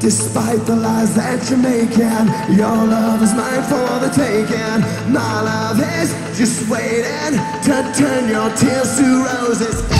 Despite the lies that you're making, your love is mine for the taking. My love is just waiting to turn your tears to roses.